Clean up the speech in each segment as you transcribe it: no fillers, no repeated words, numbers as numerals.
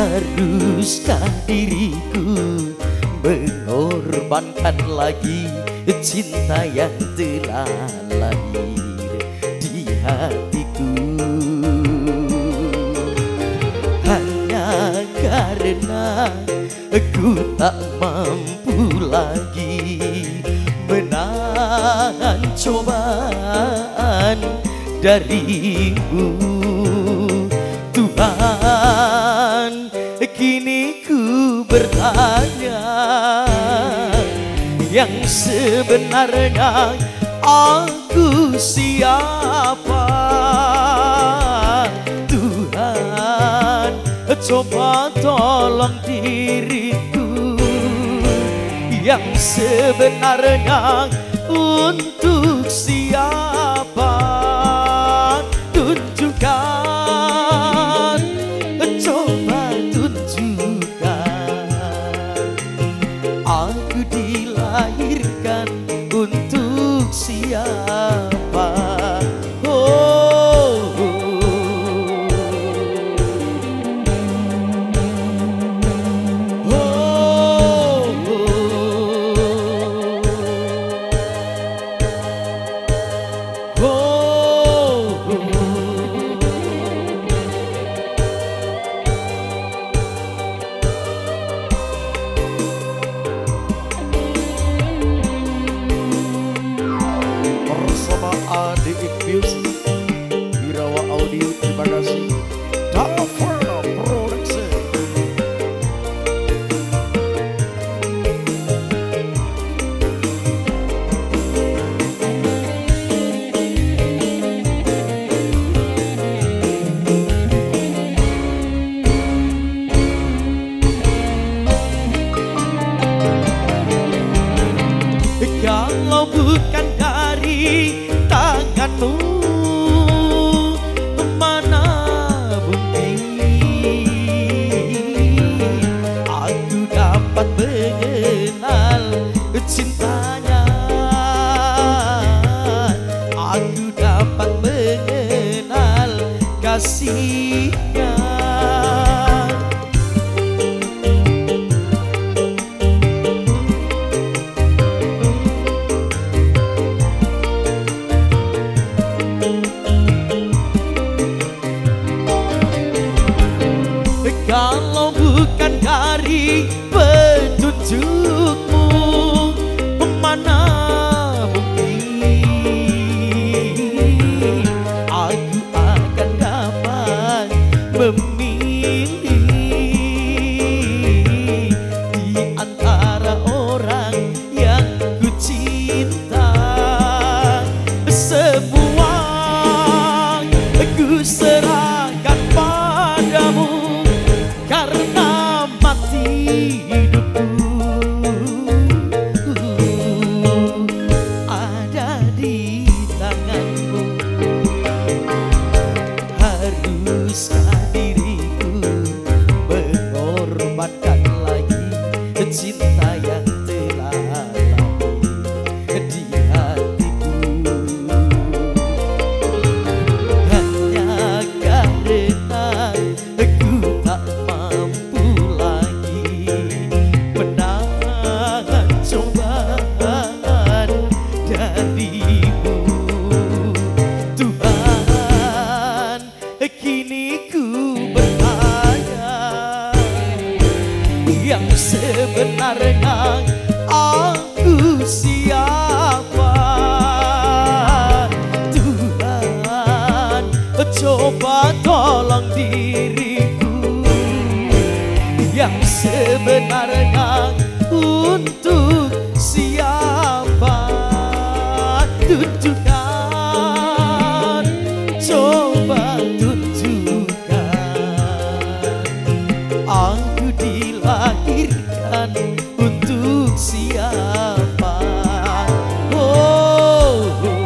Haruskah diriku mengorbankan lagi cinta yang telah lahir di hatiku, hanya karena aku tak mampu lagi menahan cobaan darimu. Tuhan, kini ku bertanya, yang sebenarnya aku siapa? Tuhan, coba tolong diriku yang sebenarnya untuk siapa? Tunjukkan, coba tunjukkan. Aku dilahirkan untuk siapa? Oh, oh, oh. Oh, oh. Bersama adik music Birawa Audio, terima kasih. Kalau bukan dari tanganmu, mana bukti aku dapat mengenal cintanya, aku dapat mengenal kasihnya. Kalau bukan dari petunjukmu, mana bukti aku akan dapat memilih di antara orang yang ku cinta. Semua ku serahkan padamu, karena mati hidupku ada di tanganmu. Haruskah diriku mengorbankan lagi cinta yang telah lahir di hatiku, hanya karena aku tak mampu lagi menahan cobaan darimu. Tuhan, kini ku bertanya, yang sebenarnya aku siapa? Tuhan, coba tolong diriku yang sebenarnya untuk siapa? Tunjukkan, coba tunjukkan. Aku dilahirkan untuk siapa? Oh, oh, oh.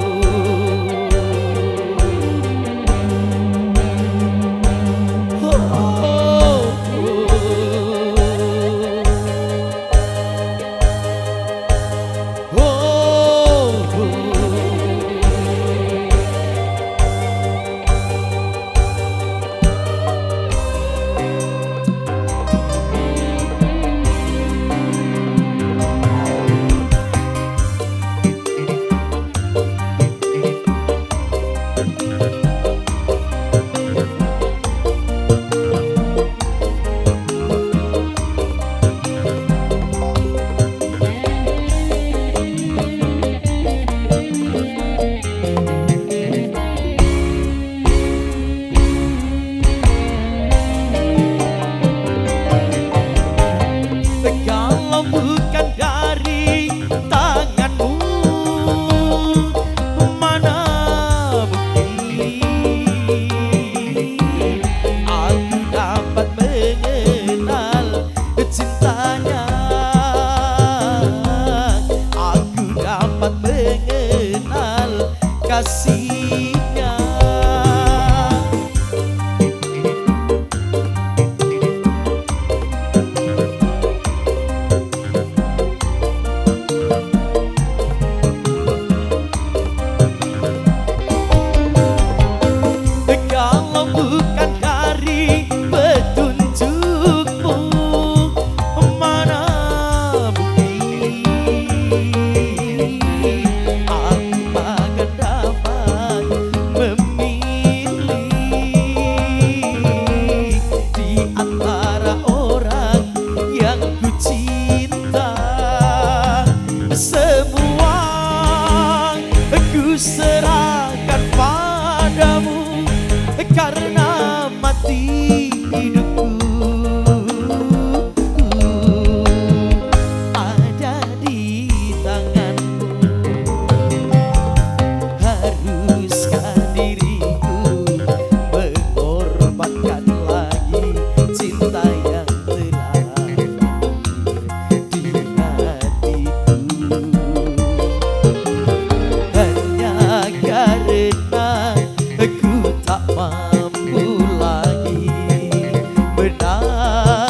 pernah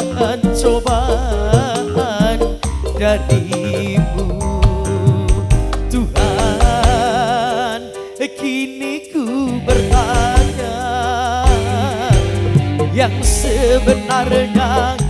cobaan darimu Tuhan, kini ku bertanya yang sebenarnya.